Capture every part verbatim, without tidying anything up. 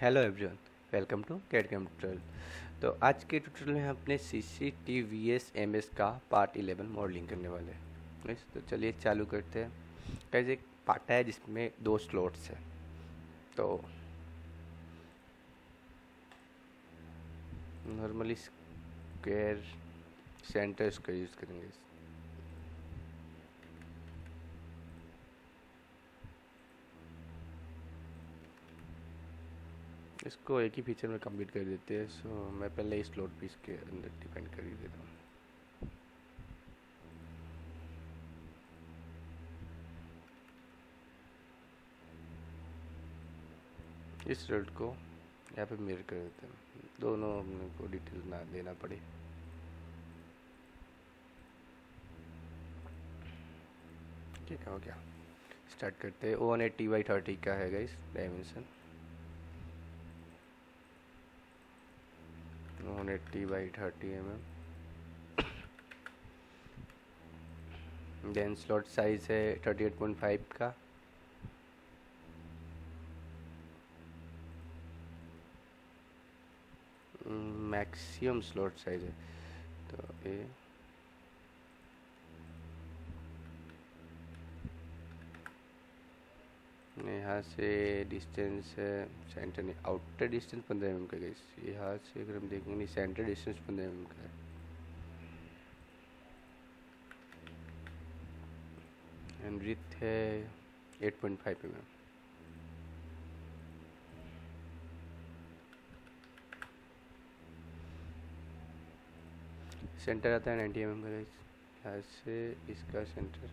Hello everyone, welcome to CAD CAM tutorial. तो आज के ट्यूटोरियल में हम अपने C C T V S M S का पार्ट इलेवन मॉडलिंग करने वाले हैं। तो चलिए चालू करते हैं। कैसे एक पाटा है जिसमें दो स्लॉट्स हैं। तो नॉर्मली स्क्वायर सेंटर इसका यूज़ करेंगे। इसको एक ही फीचर में कंप्लीट कर देते हैं। सो so, मैं पहले इस लोड पीस के अंदर डिपेंड कर देता हूँ। इस लोड को यहाँ पे मिरर कर देते हैं, दोनों को डिटेल ना देना पड़े। ठीक है, हो गया। स्टार्ट करते हैं। वन एटी बाई थर्टी का है guys dimension. One eighty by thirty M M. Then slot size है थर्टी एट पॉइंट फाइव का। मैक्सिमम स्लॉट साइज है तो ए यहाँ से डिस्टेंस है सेंटर नहीं, आउटर डिस्टेंस पंद्रह एम एम का गाइस। यहाँ से अगर हम देखेंगे नहीं, सेंटर डिस्टेंस पंद्रह एम एम का है। एंड विड्थ है eight point five M M. Centre आता है नाइन्टी एम एम का गाइस। यहाँ से इसका centre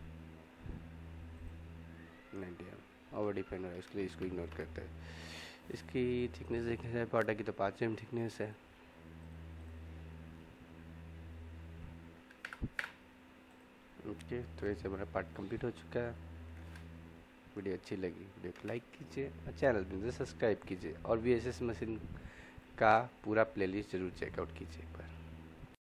ninety M M over depend हो रहा है, इसलिए इसको इग्नोर करता है। इसकी थिकनेस देखने से पाटा की तो पाँच एम थिकनेस है। ओके, तो ऐसे हमारा पार्ट कंप्लीट हो चुका है। वीडियो अच्छी लगी, वीडियो को लाइक कीजिए और चैनल को सब्सक्राइब कीजिए और वी एस मशीन का पूरा प्लेलिस्ट जरूर चेकआउट कीजिए एक बार।